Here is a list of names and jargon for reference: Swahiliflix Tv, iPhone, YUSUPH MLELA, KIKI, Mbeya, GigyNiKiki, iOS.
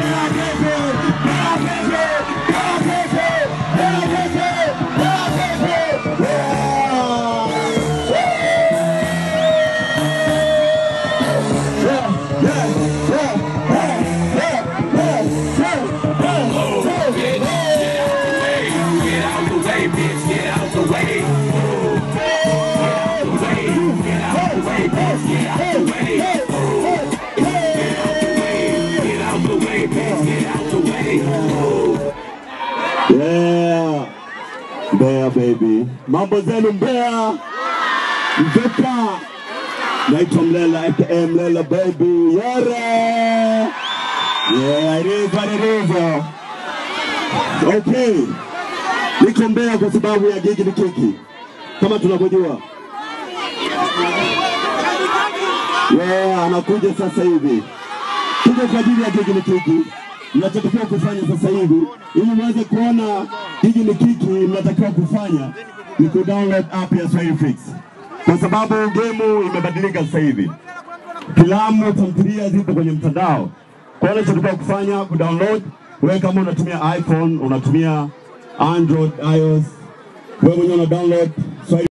Yeah, Mbeya baby, mambo zenu Mbeya, Mbeya, naitwa Mlela aka Mlela baby, yare, yeah, it is what it is, okay, niko Mbeya kwa sababu ya gigi nikiki, kama tunapojua, yeah, anakuja sasa hivi, kuja kwa ajili ya gigi nikiki. Mnatakiwa kufanya sasa hivi ili muweze kuona hiki ni kiki. Mnatakiwa kufanya ni ku download app ya Swahiliflix, kwa sababu game imebadilika sasa hivi, filamu tamthilia zipo kwenye mtandao. Kwa hiyo tunataka kufanya ku download. Wewe kama unatumia iPhone, unatumia Android, iOS, wewe mwenyewe una download